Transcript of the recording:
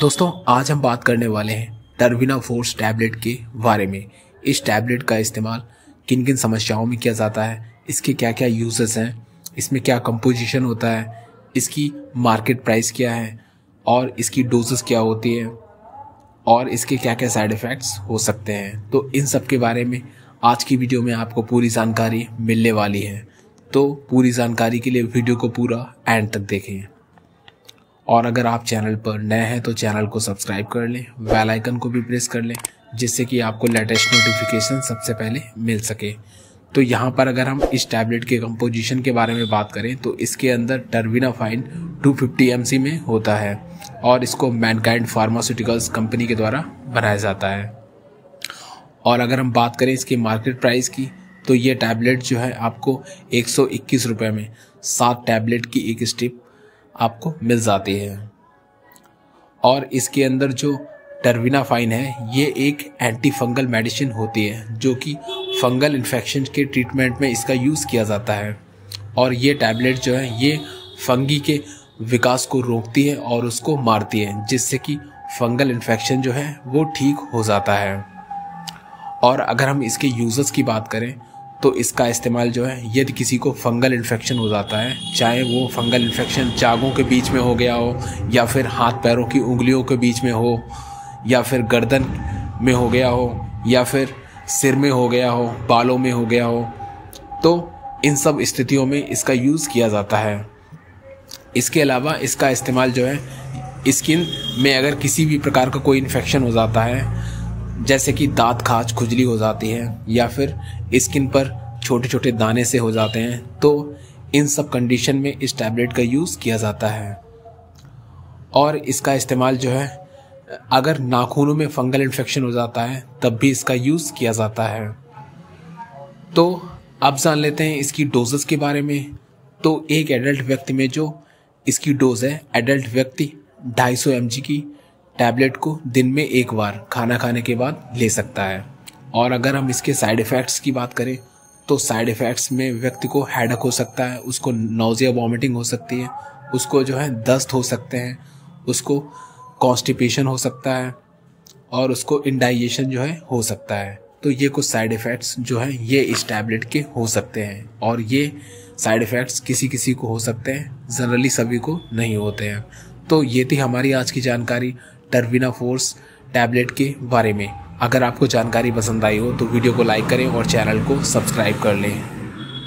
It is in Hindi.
दोस्तों आज हम बात करने वाले हैं टर्बिनाफोर्स टैबलेट के बारे में। इस टैबलेट का इस्तेमाल किन किन समस्याओं में किया जाता है, इसके क्या क्या यूजेस हैं, इसमें क्या कंपोजिशन होता है, इसकी मार्केट प्राइस क्या है और इसकी डोजेस क्या होती है और इसके क्या क्या साइड इफ़ेक्ट्स हो सकते हैं। तो इन सब के बारे में आज की वीडियो में आपको पूरी जानकारी मिलने वाली है। तो पूरी जानकारी के लिए वीडियो को पूरा एंड तक देखें और अगर आप चैनल पर नए हैं तो चैनल को सब्सक्राइब कर लें, बेल आइकन को भी प्रेस कर लें जिससे कि आपको लेटेस्ट नोटिफिकेशन सबसे पहले मिल सके। तो यहाँ पर अगर हम इस टैबलेट के कंपोजिशन के बारे में बात करें तो इसके अंदर टर्बिनाफाइन 250 mg में होता है और इसको मैनकाइंड फार्मास्यूटिकल्स कंपनी के द्वारा बनाया जाता है। और अगर हम बात करें इसकी मार्केट प्राइस की तो ये टैबलेट जो है आपको 121 रुपये में 7 टैबलेट की एक स्ट्रिप आपको मिल जाती है। और इसके अंदर जो टर्बिनाफाइन है ये एक एंटी फंगल मेडिसिन होती है जो कि फंगल इन्फेक्शन के ट्रीटमेंट में इसका यूज़ किया जाता है। और ये टैबलेट जो है ये फंगी के विकास को रोकती है और उसको मारती है जिससे कि फंगल इन्फेक्शन जो है वो ठीक हो जाता है। और अगर हम इसके यूज़र्स की बात करें तो इसका इस्तेमाल जो है यदि किसी को फंगल इन्फेक्शन हो जाता है, चाहे वो फंगल इन्फेक्शन जांघों के बीच में हो गया हो या फिर हाथ पैरों की उंगलियों के बीच में हो या फिर गर्दन में हो गया हो या फिर सिर में हो गया हो, बालों में हो गया हो, तो इन सब स्थितियों में इसका यूज़ किया जाता है। इसके अलावा इसका इस्तेमाल जो है स्किन में अगर किसी भी प्रकार का कोई इन्फेक्शन हो जाता है जैसे कि दांत खाज खुजली हो जाती है या फिर स्किन पर छोटे छोटे दाने से हो जाते हैं, तो इन सब कंडीशन में इस टैबलेट का यूज़ किया जाता है। और इसका इस्तेमाल जो है अगर नाखूनों में फंगल इन्फेक्शन हो जाता है तब भी इसका यूज़ किया जाता है। तो अब जान लेते हैं इसकी डोजेस के बारे में। तो एक एडल्ट व्यक्ति में जो इसकी डोज है, एडल्ट व्यक्ति 250 mg की टैबलेट को दिन में एक बार खाना खाने के बाद ले सकता है। और अगर हम इसके साइड इफ़ेक्ट्स की बात करें तो साइड इफ़ेक्ट्स में व्यक्ति को हेडेक हो सकता है, उसको नोज़िया वॉमिटिंग हो सकती है, उसको जो है दस्त हो सकते हैं, उसको कॉन्स्टिपेशन हो सकता है और उसको इंडाइजेशन जो है हो सकता है। तो ये कुछ साइड इफ़ेक्ट्स जो हैं ये इस टैबलेट के हो सकते हैं और ये साइड इफ़ेक्ट्स किसी किसी को हो सकते हैं, जनरली सभी को नहीं होते हैं। तो ये थी हमारी आज की जानकारी टर्बिनाफोर्स टैबलेट के बारे में। अगर आपको जानकारी पसंद आई हो तो वीडियो को लाइक करें और चैनल को सब्सक्राइब कर लें।